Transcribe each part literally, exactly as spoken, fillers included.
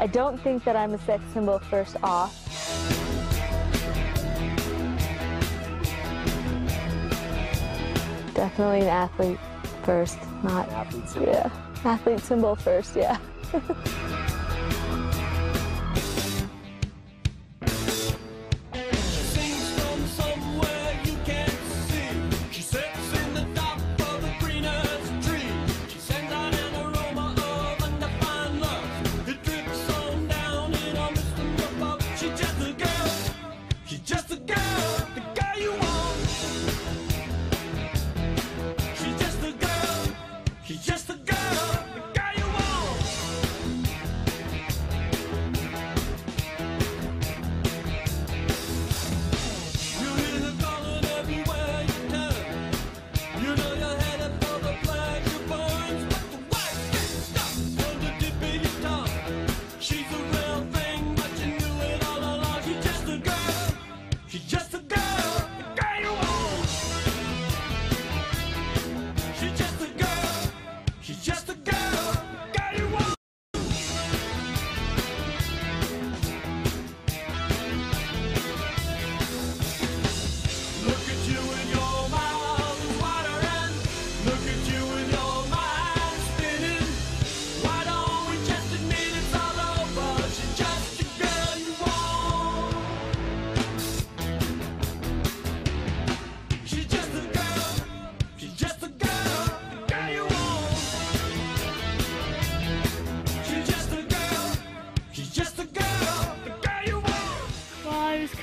I don't think that I'm a sex symbol first off. Definitely an athlete first, not... An athlete symbol. Yeah. Athlete symbol first, yeah.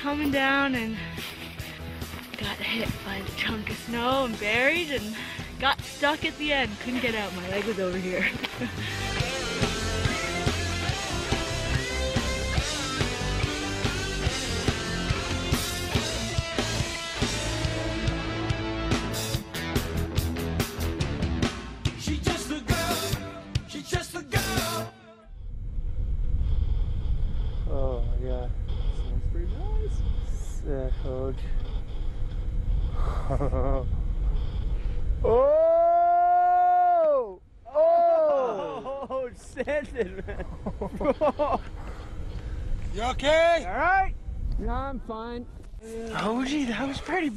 Coming down and got hit by the chunk of snow and buried and got stuck at the end. Couldn't get out, my leg was over here. That hug. Oh! Oh! Oh, Sandon, man. You okay? All right. Yeah, I'm fine. Oh, gee, that was pretty bad.